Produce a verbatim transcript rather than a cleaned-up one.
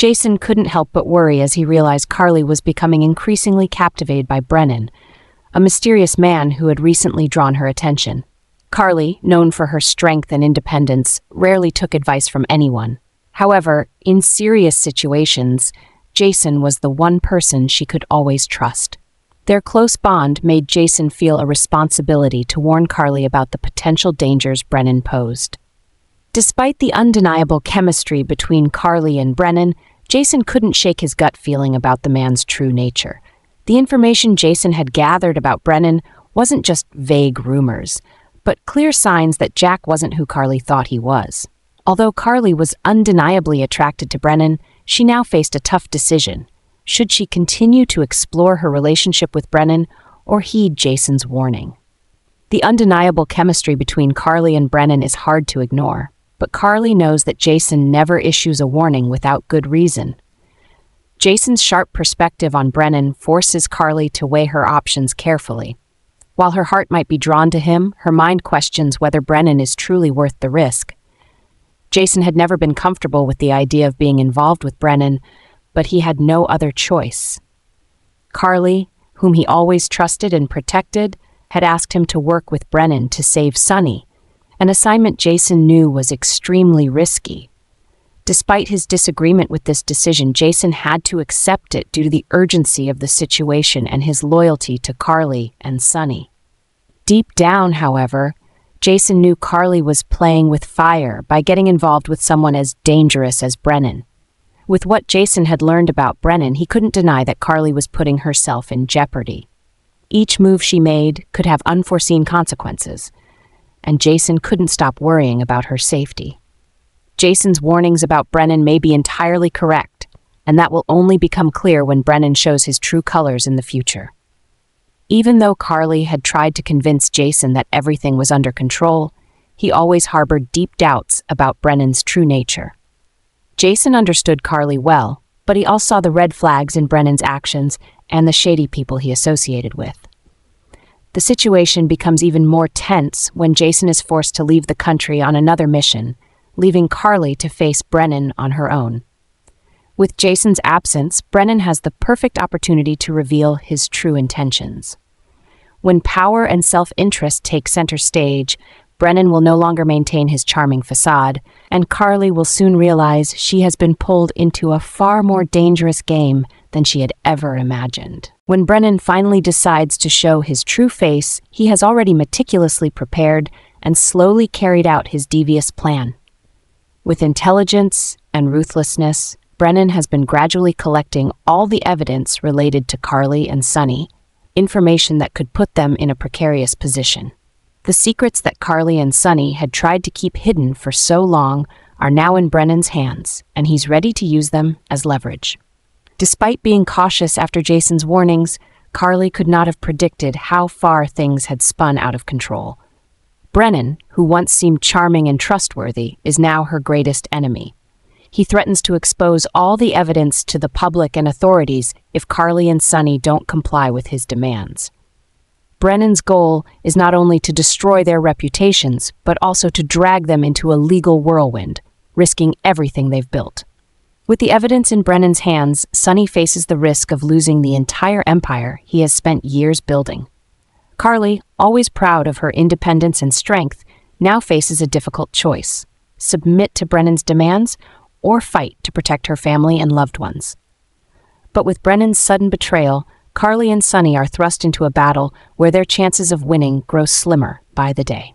Jason couldn't help but worry as he realized Carly was becoming increasingly captivated by Brennan, a mysterious man who had recently drawn her attention. Carly, known for her strength and independence, rarely took advice from anyone. However, in serious situations, Jason was the one person she could always trust. Their close bond made Jason feel a responsibility to warn Carly about the potential dangers Brennan posed. Despite the undeniable chemistry between Carly and Brennan, Jason couldn't shake his gut feeling about the man's true nature. The information Jason had gathered about Brennan wasn't just vague rumors, but clear signs that Jack wasn't who Carly thought he was. Although Carly was undeniably attracted to Brennan, she now faced a tough decision. Should she continue to explore her relationship with Brennan or heed Jason's warning? The undeniable chemistry between Carly and Brennan is hard to ignore, but Carly knows that Jason never issues a warning without good reason. Jason's sharp perspective on Brennan forces Carly to weigh her options carefully. While her heart might be drawn to him, her mind questions whether Brennan is truly worth the risk. Jason had never been comfortable with the idea of being involved with Brennan, but he had no other choice. Carly, whom he always trusted and protected, had asked him to work with Brennan to save Sonny, an assignment Jason knew was extremely risky. Despite his disagreement with this decision, Jason had to accept it due to the urgency of the situation and his loyalty to Carly and Sonny. Deep down, however, Jason knew Carly was playing with fire by getting involved with someone as dangerous as Brennan. With what Jason had learned about Brennan, he couldn't deny that Carly was putting herself in jeopardy. Each move she made could have unforeseen consequences, and Jason couldn't stop worrying about her safety. Jason's warnings about Brennan may be entirely correct, and that will only become clear when Brennan shows his true colors in the future. Even though Carly had tried to convince Jason that everything was under control, he always harbored deep doubts about Brennan's true nature. Jason understood Carly well, but he also saw the red flags in Brennan's actions and the shady people he associated with. The situation becomes even more tense when Jason is forced to leave the country on another mission, leaving Carly to face Brennan on her own. With Jason's absence, Brennan has the perfect opportunity to reveal his true intentions. When power and self-interest take center stage, Brennan will no longer maintain his charming facade, and Carly will soon realize she has been pulled into a far more dangerous game than she had ever imagined. When Brennan finally decides to show his true face, he has already meticulously prepared and slowly carried out his devious plan. With intelligence and ruthlessness, Brennan has been gradually collecting all the evidence related to Carly and Sonny, information that could put them in a precarious position. The secrets that Carly and Sonny had tried to keep hidden for so long are now in Brennan's hands, and he's ready to use them as leverage. Despite being cautious after Jason's warnings, Carly could not have predicted how far things had spun out of control. Brennan, who once seemed charming and trustworthy, is now her greatest enemy. He threatens to expose all the evidence to the public and authorities if Carly and Sonny don't comply with his demands. Brennan's goal is not only to destroy their reputations, but also to drag them into a legal whirlwind, risking everything they've built. With the evidence in Brennan's hands, Sonny faces the risk of losing the entire empire he has spent years building. Carly, always proud of her independence and strength, now faces a difficult choice: submit to Brennan's demands or fight to protect her family and loved ones. But with Brennan's sudden betrayal, Carly and Sonny are thrust into a battle where their chances of winning grow slimmer by the day.